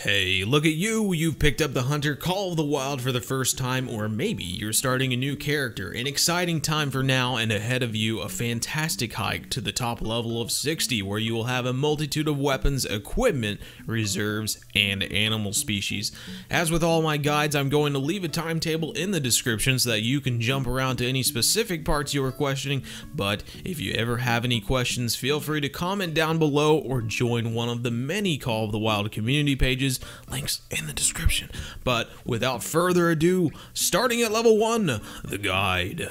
Hey, look at you! You've picked up the Hunter Call of the Wild for the first time, or maybe you're starting a new character. An exciting time for now, and ahead of you a fantastic hike to the top level of 60, where you will have a multitude of weapons, equipment, reserves, and animal species. As with all my guides, I'm going to leave a timetable in the description so that you can jump around to any specific parts you are questioning, but if you ever have any questions, feel free to comment down below or join one of the many Call of the Wild community pages. Links in the description. But without further ado, starting at level 1, the guide.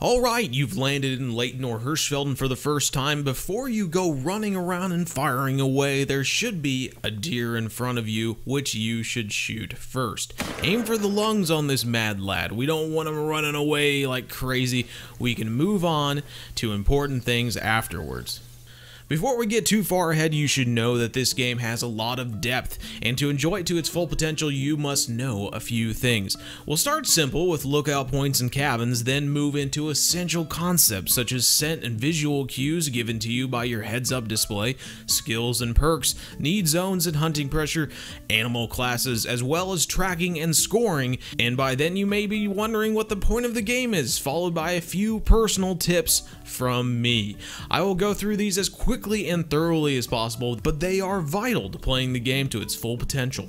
Alright, you've landed in Layton or Hirschfelden for the first time. Before you go running around and firing away, there should be a deer in front of you, which you should shoot first. Aim for the lungs on this mad lad. We don't want him running away like crazy. We can move on to important things afterwards. Before we get too far ahead, you should know that this game has a lot of depth, and to enjoy it to its full potential, you must know a few things. We'll start simple with lookout points and cabins, then move into essential concepts such as scent and visual cues given to you by your heads-up display, skills and perks, need zones and hunting pressure, animal classes, as well as tracking and scoring, and by then you may be wondering what the point of the game is, followed by a few personal tips from me. I will go through these as quickly and thoroughly as possible, but they are vital to playing the game to its full potential.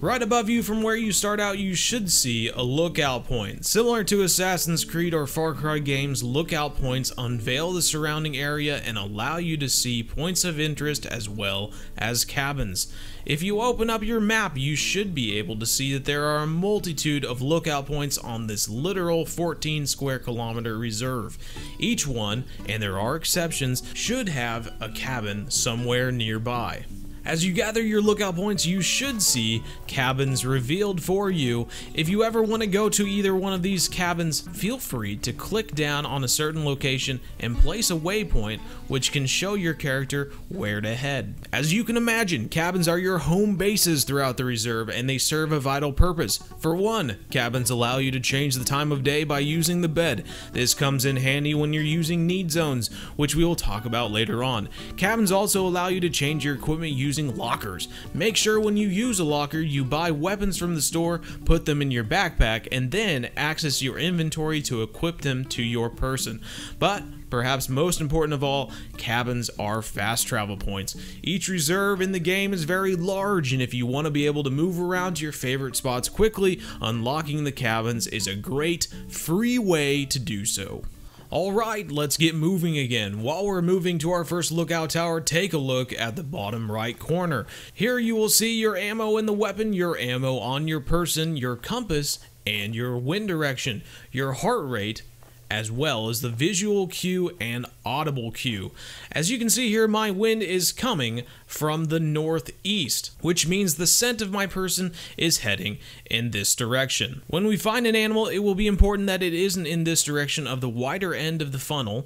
Right above you from where you start out, you should see a lookout point. Similar to Assassin's Creed or Far Cry games, lookout points unveil the surrounding area and allow you to see points of interest as well as cabins. If you open up your map, you should be able to see that there are a multitude of lookout points on this literal 14 square kilometer reserve. Each one, and there are exceptions, should have a cabin somewhere nearby. As you gather your lookout points, you should see cabins revealed for you. If you ever want to go to either one of these cabins, feel free to click down on a certain location and place a waypoint, which can show your character where to head. As you can imagine, cabins are your home bases throughout the reserve, and they serve a vital purpose. For one, cabins allow you to change the time of day by using the bed. This comes in handy when you're using need zones, which we will talk about later on. Cabins also allow you to change your equipment using lockers. Make sure when you use a locker, you buy weapons from the store, put them in your backpack, and then access your inventory to equip them to your person. But perhaps most important of all, cabins are fast travel points. Each reserve in the game is very large, and if you want to be able to move around to your favorite spots quickly, unlocking the cabins is a great free way to do so. Alright, let's get moving again. While we're moving to our first lookout tower, take a look at the bottom right corner. Here you will see your ammo in the weapon, your ammo on your person, your compass, and your wind direction, your heart rate, as well as the visual cue and audible cue. As you can see here, my wind is coming from the northeast, which means the scent of my person is heading in this direction. When we find an animal, it will be important that it isn't in this direction of the wider end of the funnel,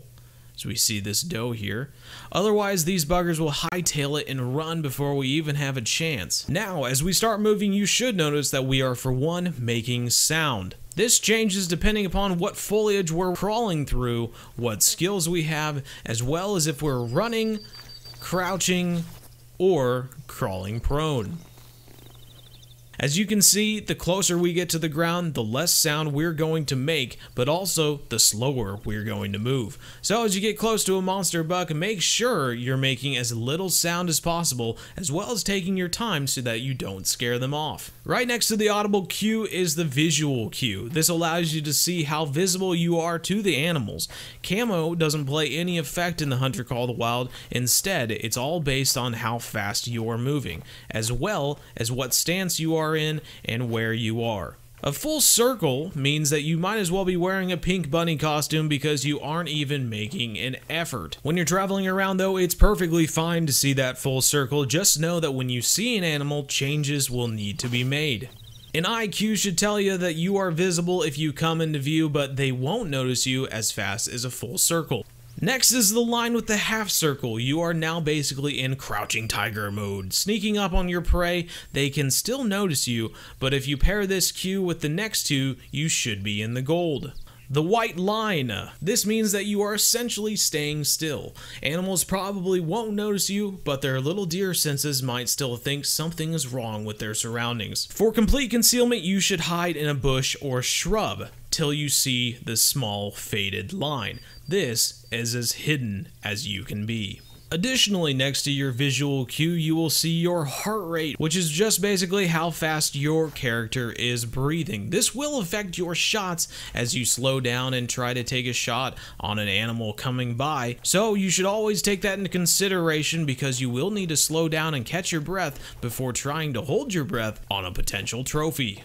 as we see this doe here. Otherwise, these buggers will hightail it and run before we even have a chance. Now, as we start moving, you should notice that we are, for one, making sound. This changes depending upon what foliage we're crawling through, what skills we have, as well as if we're running, crouching, or crawling prone. As you can see, the closer we get to the ground, the less sound we're going to make, but also the slower we're going to move. So as you get close to a monster buck, make sure you're making as little sound as possible, as well as taking your time so that you don't scare them off. Right next to the audible cue is the visual cue. This allows you to see how visible you are to the animals. Camo doesn't play any effect in the Hunter Call of the Wild. Instead, it's all based on how fast you are moving, as well as what stance you are in and where you are. A full circle means that you might as well be wearing a pink bunny costume because you aren't even making an effort. When you're traveling around though, it's perfectly fine to see that full circle. Just know that when you see an animal, changes will need to be made. An IQ should tell you that you are visible if you come into view, but they won't notice you as fast as a full circle. Next is the line with the half circle. You are now basically in crouching tiger mode, sneaking up on your prey. They can still notice you, but if you pair this cue with the next two, you should be in the gold. The white line. This means that you are essentially staying still. Animals probably won't notice you, but their little deer senses might still think something is wrong with their surroundings. For complete concealment, you should hide in a bush or shrub till you see the small faded line. This is as hidden as you can be. Additionally, next to your visual cue, you will see your heart rate, which is just basically how fast your character is breathing. This will affect your shots as you slow down and try to take a shot on an animal coming by. So you should always take that into consideration because you will need to slow down and catch your breath before trying to hold your breath on a potential trophy.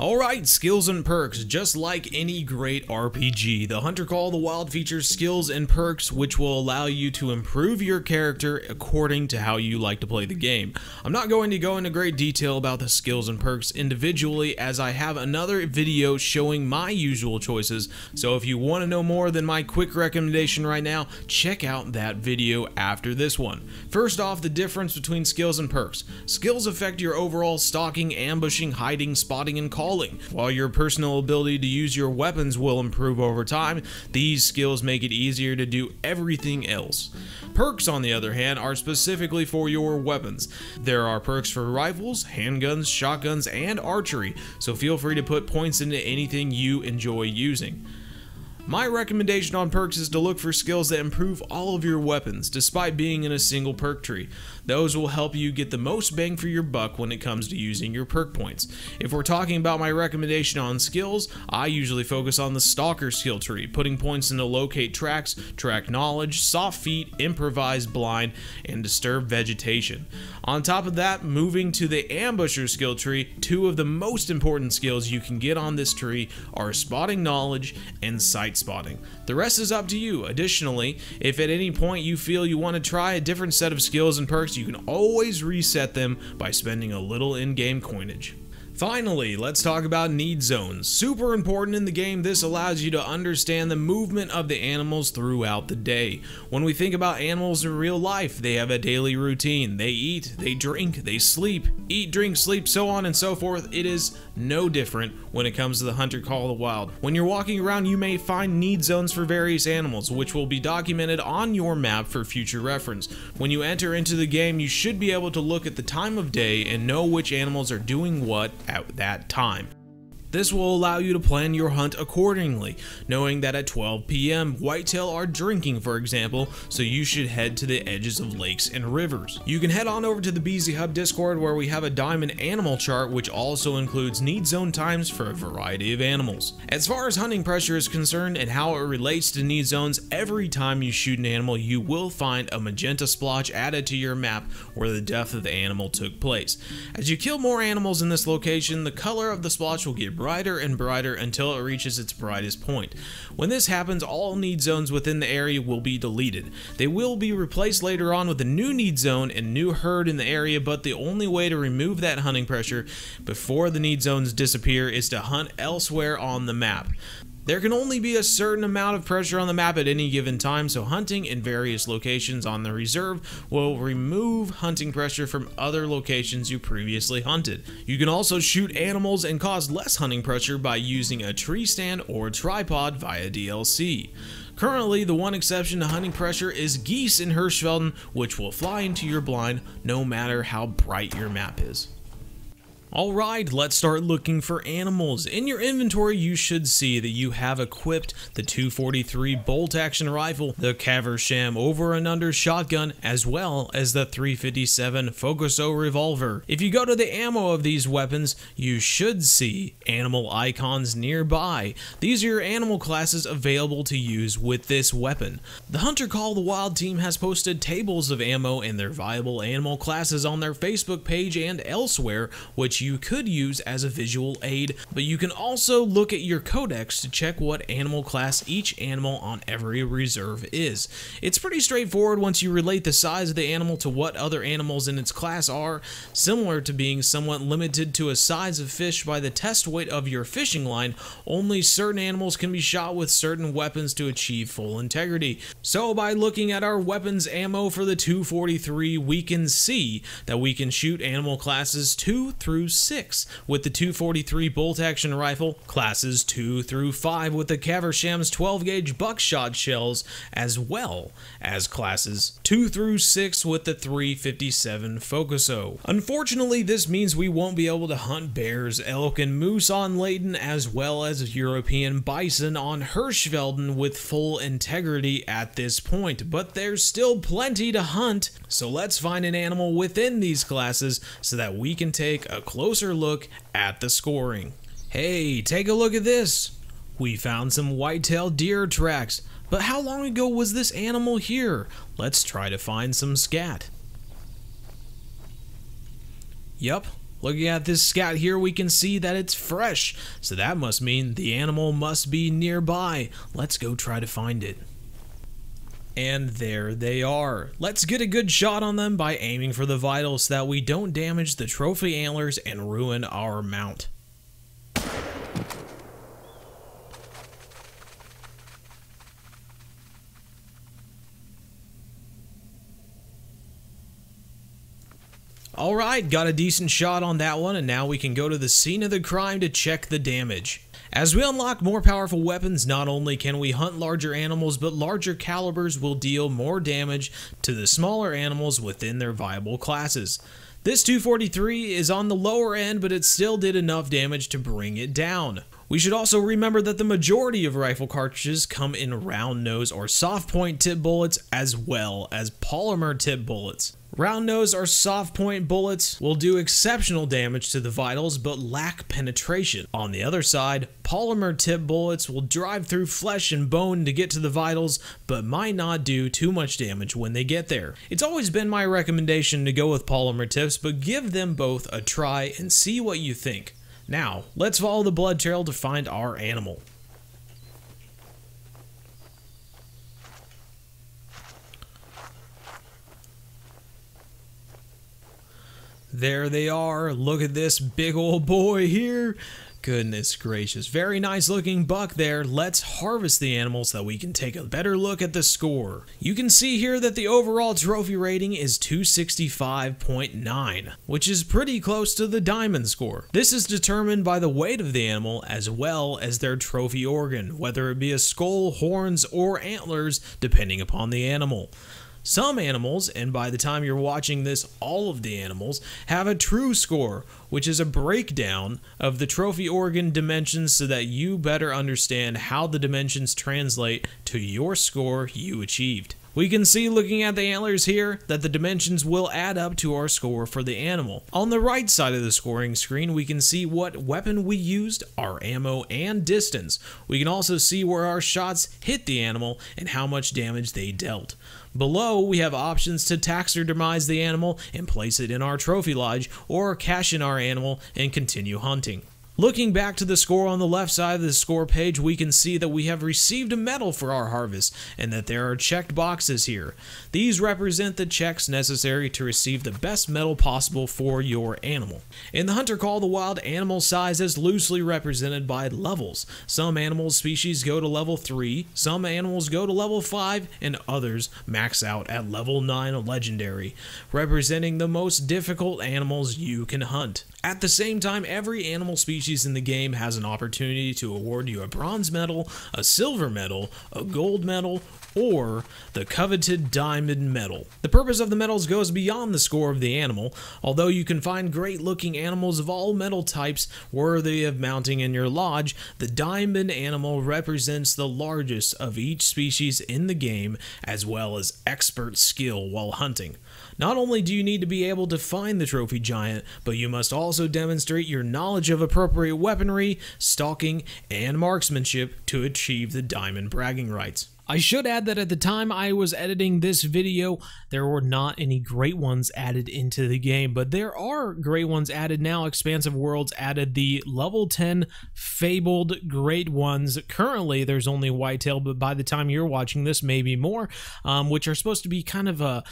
Alright, skills and perks. Just like any great RPG, the Hunter Call of the Wild features skills and perks which will allow you to improve your character according to how you like to play the game. I'm not going to go into great detail about the skills and perks individually as I have another video showing my usual choices, so if you want to know more than my quick recommendation right now, check out that video after this one. First off, the difference between skills and perks. Skills affect your overall stalking, ambushing, hiding, spotting, and calling. While your personal ability to use your weapons will improve over time, these skills make it easier to do everything else. Perks, on the other hand, are specifically for your weapons. There are perks for rifles, handguns, shotguns, and archery, so feel free to put points into anything you enjoy using. My recommendation on perks is to look for skills that improve all of your weapons, despite being in a single perk tree. Those will help you get the most bang for your buck when it comes to using your perk points. If we're talking about my recommendation on skills, I usually focus on the Stalker skill tree, putting points into Locate Tracks, Track Knowledge, Soft Feet, Improvise Blind, and Disturb Vegetation. On top of that, moving to the Ambusher skill tree, two of the most important skills you can get on this tree are Spotting Knowledge and Sight Spotting. The rest is up to you. Additionally, if at any point you feel you want to try a different set of skills and perks, you can always reset them by spending a little in-game coinage. Finally, let's talk about need zones. Super important in the game, this allows you to understand the movement of the animals throughout the day. When we think about animals in real life, they have a daily routine. They eat, they drink, they sleep, eat, drink, sleep, so on and so forth. It is no different when it comes to the Hunter Call of the Wild. When you're walking around, you may find need zones for various animals, which will be documented on your map for future reference. When you enter into the game, you should be able to look at the time of day and know which animals are doing what at that time. This will allow you to plan your hunt accordingly, knowing that at 12 p.m. whitetail are drinking, for example, so you should head to the edges of lakes and rivers. You can head on over to the BZ Hub Discord where we have a diamond animal chart which also includes need zone times for a variety of animals. As far as hunting pressure is concerned and how it relates to need zones, every time you shoot an animal you will find a magenta splotch added to your map where the death of the animal took place. As you kill more animals in this location, the color of the splotch will get brighter and brighter until it reaches its brightest point. When this happens, all need zones within the area will be deleted. They will be replaced later on with a new need zone and new herd in the area, but the only way to remove that hunting pressure before the need zones disappear is to hunt elsewhere on the map. There can only be a certain amount of pressure on the map at any given time, so hunting in various locations on the reserve will remove hunting pressure from other locations you previously hunted. You can also shoot animals and cause less hunting pressure by using a tree stand or tripod via DLC. Currently, the one exception to hunting pressure is geese in Hirschfelden, which will fly into your blind no matter how bright your map is. Alright, let's start looking for animals. In your inventory, you should see that you have equipped the 243 bolt-action rifle, the Caversham over and under shotgun, as well as the 357 Focuso revolver. If you go to the ammo of these weapons, you should see animal icons nearby. These are your animal classes available to use with this weapon. The Hunter Call of the Wild team has posted tables of ammo and their viable animal classes on their Facebook page and elsewhere, which you could use as a visual aid, but you can also look at your codex to check what animal class each animal on every reserve is. It's pretty straightforward once you relate the size of the animal to what other animals in its class are, similar to being somewhat limited to a size of fish by the test weight of your fishing line. Only certain animals can be shot with certain weapons to achieve full integrity. So by looking at our weapons ammo for the 243, we can see that we can shoot animal classes 2 through 6 with the 243 bolt-action rifle, classes 2 through 5 with the Caversham's 12-gauge buckshot shells, as well as classes 2 through 6 with the 357 Focuso. Unfortunately, this means we won't be able to hunt bears, elk, and moose on Leyden, as well as European bison on Hirschfelden with full integrity at this point, but there's still plenty to hunt, so let's find an animal within these classes so that we can take a closer look at the scoring. Hey, take a look at this! We found some white-tailed deer tracks, but how long ago was this animal here? Let's try to find some scat. Yup, looking at this scat here, we can see that it's fresh, so that must mean the animal must be nearby. Let's go try to find it. And there they are. Let's get a good shot on them by aiming for the vitals so that we don't damage the trophy antlers and ruin our mount. Alright, got a decent shot on that one, and now we can go to the scene of the crime to check the damage. As we unlock more powerful weapons, not only can we hunt larger animals, but larger calibers will deal more damage to the smaller animals within their viable classes. This 243 is on the lower end, but it still did enough damage to bring it down. We should also remember that the majority of rifle cartridges come in round nose or soft point tip bullets, as well as polymer tip bullets. Round nose or soft point bullets will do exceptional damage to the vitals but lack penetration. On the other side, polymer tip bullets will drive through flesh and bone to get to the vitals but might not do too much damage when they get there. It's always been my recommendation to go with polymer tips, but give them both a try and see what you think. Now, let's follow the blood trail to find our animal. There they are. Look at this big old boy here. Goodness gracious. Very nice looking buck there. Let's harvest the animal so that we can take a better look at the score. You can see here that the overall trophy rating is 265.9, which is pretty close to the diamond score. This is determined by the weight of the animal as well as their trophy organ, whether it be a skull, horns, or antlers, depending upon the animal. Some animals, and by the time you're watching this, all of the animals, have a true score, which is a breakdown of the trophy organ dimensions so that you better understand how the dimensions translate to your score you achieved. We can see, looking at the antlers here, that the dimensions will add up to our score for the animal. On the right side of the scoring screen, we can see what weapon we used, our ammo, and distance. We can also see where our shots hit the animal and how much damage they dealt. Below, we have options to taxidermize the animal and place it in our trophy lodge, or cash in our animal and continue hunting. Looking back to the score on the left side of the score page, we can see that we have received a medal for our harvest and that there are checked boxes here. These represent the checks necessary to receive the best medal possible for your animal. In the Hunter Call of the Wild, animal size is loosely represented by levels. Some animal species go to level 3, some animals go to level 5, and others max out at level 9 legendary, representing the most difficult animals you can hunt. At the same time, every animal species in the game has an opportunity to award you a bronze medal, a silver medal, a gold medal, or the coveted diamond medal. The purpose of the medals goes beyond the score of the animal, although you can find great looking animals of all medal types worthy of mounting in your lodge. The diamond animal represents the largest of each species in the game, as well as expert skill while hunting. Not only do you need to be able to find the trophy giant, but you must also demonstrate your knowledge of appropriate weaponry, stalking, and marksmanship to achieve the diamond bragging rights. I should add that at the time I was editing this video, there were not any great ones added into the game, but there are great ones added now. Expansive Worlds added the level 10 fabled great ones. Currently, there's only whitetail, but by the time you're watching this, maybe more, which are supposed to be kind of a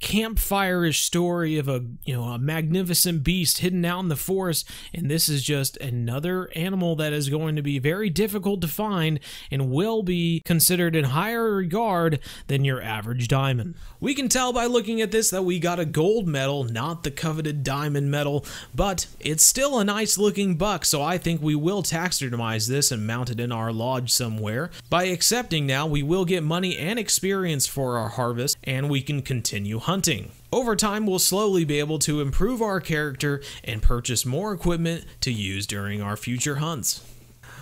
campfire-ish story of a, you know, a magnificent beast hidden out in the forest, and this is just another animal that is going to be very difficult to find and will be considered in higher regard than your average diamond. We can tell by looking at this that we got a gold medal, not the coveted diamond medal, but it's still a nice looking buck, so I think we will taxidermize this and mount it in our lodge somewhere. By accepting now, we will get money and experience for our harvest, and we can continue hunting. Over time, we'll slowly be able to improve our character and purchase more equipment to use during our future hunts.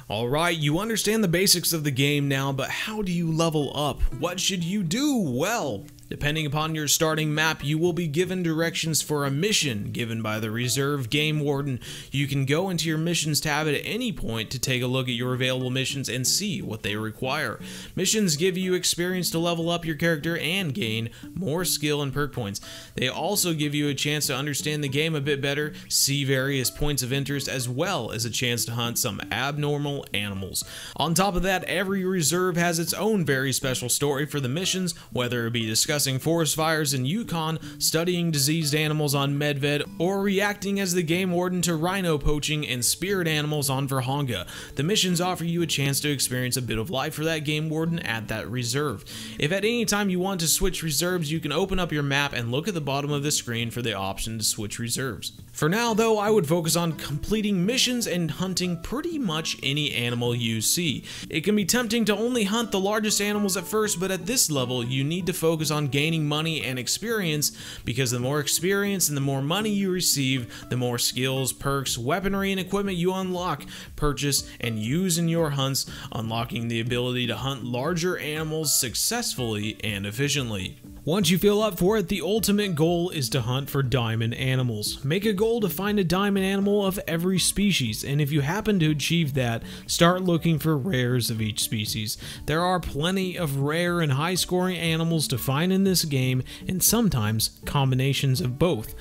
Alright, you understand the basics of the game now, but how do you level up? What should you do? Well, depending upon your starting map, you will be given directions for a mission given by the Reserve Game Warden. You can go into your missions tab at any point to take a look at your available missions and see what they require. Missions give you experience to level up your character and gain more skill and perk points. They also give you a chance to understand the game a bit better, see various points of interest, as well as a chance to hunt some abnormal animals. On top of that, every reserve has its own very special story for the missions, whether it be discussing forest fires in Yukon, studying diseased animals on Medved, or reacting as the game warden to rhino poaching and spirit animals on Verhonga. The missions offer you a chance to experience a bit of life for that game warden at that reserve. If at any time you want to switch reserves, you can open up your map and look at the bottom of the screen for the option to switch reserves. For now though, I would focus on completing missions and hunting pretty much any animal you see. It can be tempting to only hunt the largest animals at first, but at this level you need to focus on gaining money and experience, because the more experience and the more money you receive, the more skills, perks, weaponry, and equipment you unlock, purchase, and use in your hunts, unlocking the ability to hunt larger animals successfully and efficiently. Once you feel up for it, the ultimate goal is to hunt for diamond animals. Make a goal to find a diamond animal of every species, and if you happen to achieve that, start looking for rares of each species. There are plenty of rare and high-scoring animals to find in this game, and sometimes combinations of both.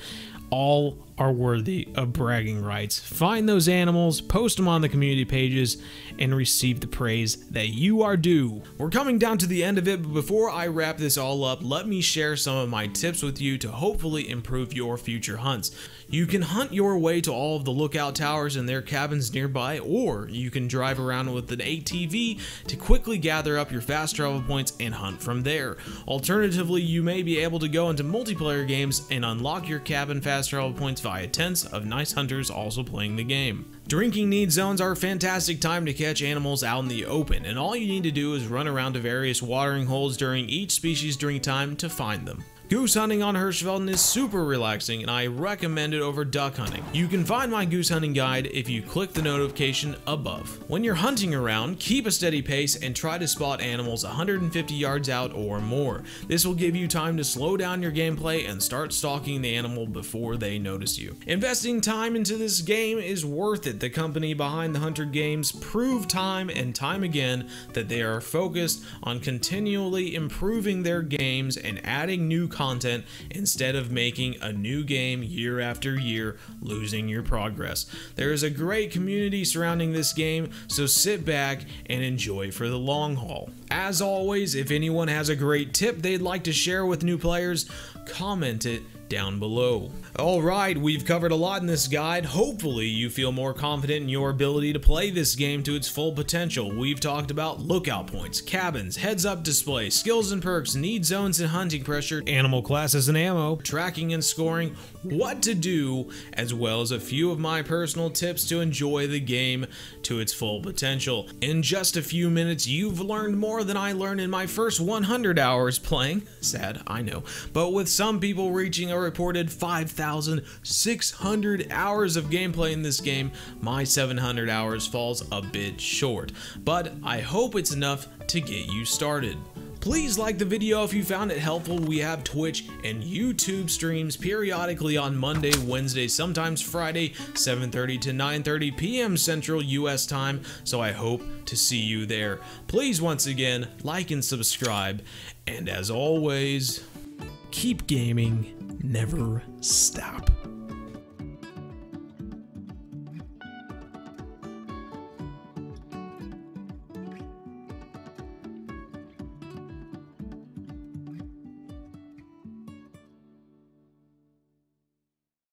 All are worthy of bragging rights. Find those animals, post them on the community pages, and receive the praise that you are due. We're coming down to the end of it, but before I wrap this all up, let me share some of my tips with you to hopefully improve your future hunts. You can hunt your way to all of the lookout towers and their cabins nearby, or you can drive around with an ATV to quickly gather up your fast travel points and hunt from there. Alternatively, you may be able to go into multiplayer games and unlock your cabin fast travel points via tents of nice hunters also playing the game. Drinking need zones are a fantastic time to catch animals out in the open, and all you need to do is run around to various watering holes during each species' drink time to find them. Goose hunting on Hirschfelden is super relaxing, and I recommend it over duck hunting. You can find my goose hunting guide if you click the notification above. When you're hunting around, keep a steady pace and try to spot animals 150 yards out or more. This will give you time to slow down your gameplay and start stalking the animal before they notice you. Investing time into this game is worth it. The company behind the Hunter games prove time and time again that they are focused on continually improving their games and adding new content instead of making a new game year after year, losing your progress. There is a great community surrounding this game, so sit back and enjoy for the long haul. As always, if anyone has a great tip they'd like to share with new players, comment it down below. Alright, we've covered a lot in this guide. Hopefully you feel more confident in your ability to play this game to its full potential. We've talked about lookout points, cabins, heads-up display, skills and perks, need zones and hunting pressure, animal classes and ammo, tracking and scoring, what to do, as well as a few of my personal tips to enjoy the game to its full potential. In just a few minutes, you've learned more than I learned in my first 100 hours playing. Sad, I know, but with some people reaching a reported 5,600 hours of gameplay in this game, my 700 hours falls a bit short, but I hope it's enough to get you started. Please like the video if you found it helpful. We have Twitch and YouTube streams periodically on Monday, Wednesday, sometimes Friday, 7:30 to 9:30 p.m. Central U.S. time, so I hope to see you there. Please once again, like and subscribe, and as always, keep gaming, never stop.